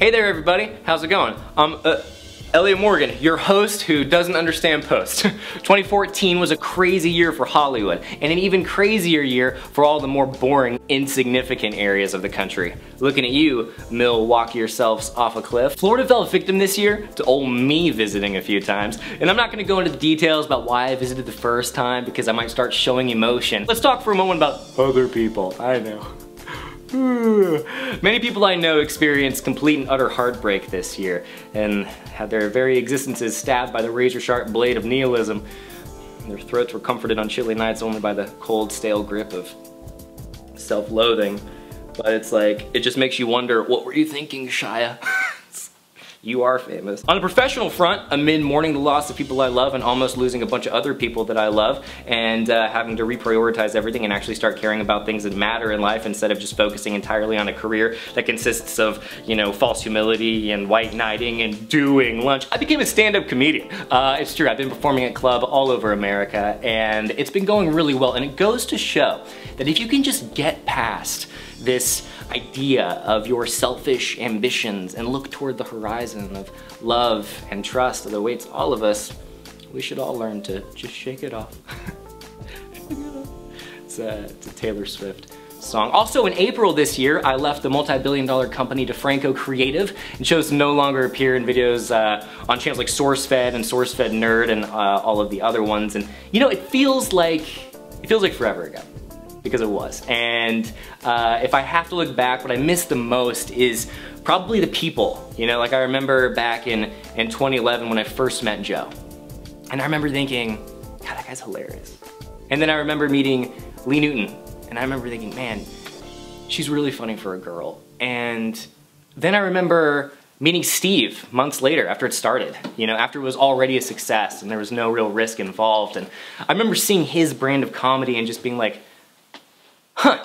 Hey there everybody, how's it going? Elliot Morgan, your host who doesn't understand post. 2014 was a crazy year for Hollywood, and an even crazier year for all the more boring, insignificant areas of the country. Looking at you, Milwaukee yourselves off a cliff. Florida fell victim this year to old me visiting a few times, and I'm not gonna go into the details about why I visited the first time because I might start showing emotion. Let's talk for a moment about other people. I know. Many people I know experienced complete and utter heartbreak this year and had their very existences stabbed by the razor-sharp blade of nihilism. Their throats were comforted on chilly nights only by the cold, stale grip of self-loathing. But it's like, it just makes you wonder, what were you thinking, Shia? You are famous. On the professional front, amid mourning the loss of people I love and almost losing a bunch of other people that I love and having to reprioritize everything and actually start caring about things that matter in life instead of just focusing entirely on a career that consists of, you know, false humility and white knighting and doing lunch, I became a stand-up comedian. It's true, I've been performing at clubs all over America and it's been going really well, and it goes to show that if you can just get past this idea of your selfish ambitions and look toward the horizon of love and trust that awaits all of us, we should all learn to just shake it off. It's a Taylor Swift song. Also in April this year, I left the multi-billion-dollar company DeFranco Creative and chose to no longer appear in videos on channels like SourceFed and SourceFed Nerd and all of the other ones. And you know, it feels like forever ago, because it was. And if I have to look back, what I miss the most is probably the people. You know, like I remember back in 2011 when I first met Joe. And I remember thinking, God, that guy's hilarious. And then I remember meeting Lee Newton. And I remember thinking, man, she's really funny for a girl. And then I remember meeting Steve months later after it started, you know, after it was already a success and there was no real risk involved. And I remember seeing his brand of comedy and just being like, huh,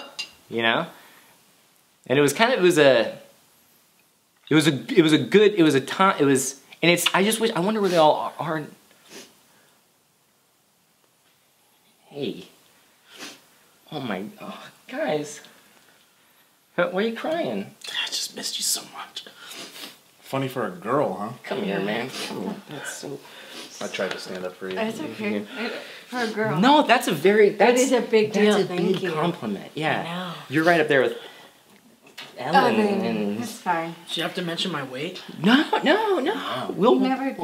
you know? And it was kind of, I wonder where they all are. Hey. Oh my, oh, guys. Why are you crying? I just missed you so much. Funny for a girl, huh? Come here, man. Come on. That's so... I tried to stand up for you. That's okay. For a girl. No, that's a very... That is a big deal. That's a big compliment. Yeah. You're right up there with Ellen. And that's fine. Did you have to mention my weight? No. We'll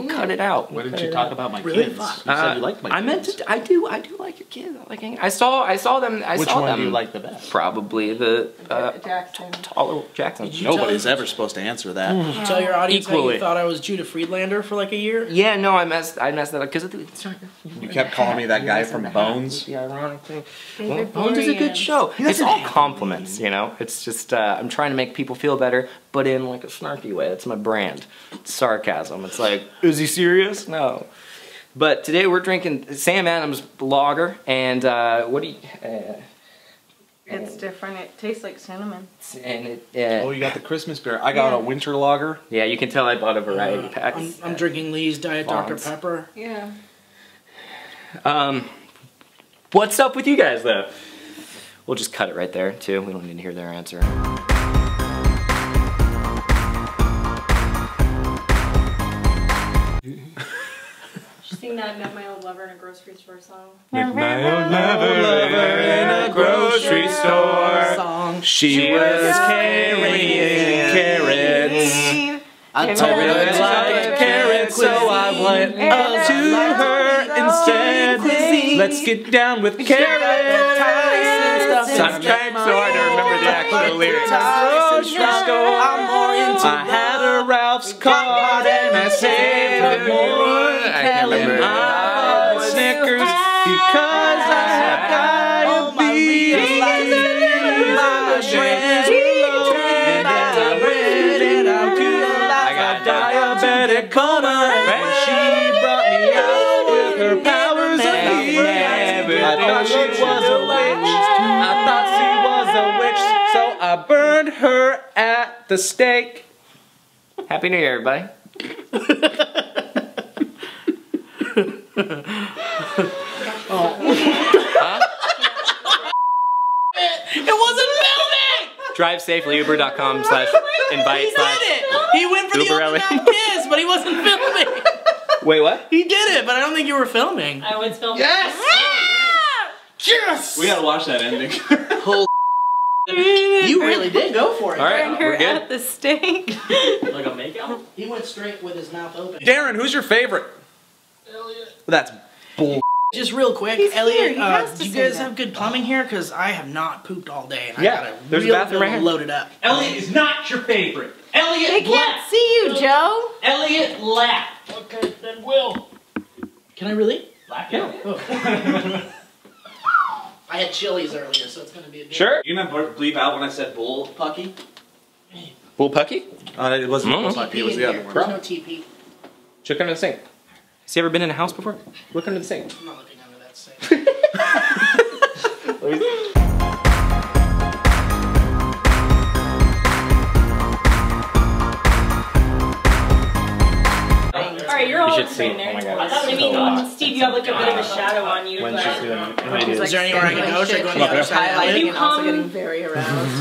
cut it out. What did you talk about my kids? You said you liked my kids. I meant to... I do like your kids. I like... I saw them... Which one do you like the best? Probably the... Jackson. Taller Jackson. Nobody's ever supposed to answer that. Tell your audience how you thought I was Judah Friedlander for like a year? Yeah, no, I messed that up because it's not... You kept calling me that guy from Bones. The ironic thing. Bones is a good show. It's all compliments, you know? It's just... I'm trying to make people feel better, but in like a snarky way. That's my brand. It's sarcasm. It's like, is he serious? No. But today we're drinking Sam Adams lager, and what do you... it's different. It tastes like cinnamon. And it, oh, you got the Christmas beer. I got a winter lager. Yeah, you can tell I bought a variety pack. I'm drinking Lee's Diet Dr. Pepper. Yeah. What's up with you guys, though? We'll just cut it right there, too. We don't need to hear their answer. Met my old lover in a grocery store song. Met my old lover in a grocery store song. She was carrying carrots. I told her I liked carrots, so I went up to her and said, let's get down with carrots. I'm trying so hard to remember the actual lyrics. Grocery store, I'm more into I had a Ralph's card and I saved more. I was Snickers because I had diabetes. My friends were and as I went in, I realized I got diabetic coma. And she brought me out with her powers of evil. I thought she was a witch. I thought she was a witch, so I burned her at the stake. Happy New Year, everybody. It wasn't filming! DriveSafelyUber.com /invite /. He went for the ultimate kiss, but he wasn't filming. Wait, what? He did it, but I don't think you were filming. I was filming. Yes! Ah! Yes! We gotta watch that ending. Holy you really did go for it. All right, we're good. At the stake. Like a makeout? He went straight with his mouth open. Darren, who's your favorite? Elliot. That's bull. Just real quick, he's Elliot, do you guys have good plumbing here? Because I have not pooped all day, and yeah, I gotta load it up. Elliot is not your favorite. Elliot They can't see you, Joe. Elliot laughed. Okay, then Will. Can I really? Laugh? Yeah. Oh. I had Chili's earlier, so it's gonna be a big Sure. You remember bleep out when I said bull pucky? Bull pucky? It wasn't bull pucky, it was the other one. There's no TP. Check under the sink. Has he ever been in a house before? Look under the sink. I'm not looking under that sink. Alright, you're all in there. Oh my God, I thought maybe Steve, you have like a bit of a shadow on you. Is there anywhere I can go? Should I go on the other side? I'm also getting very aroused.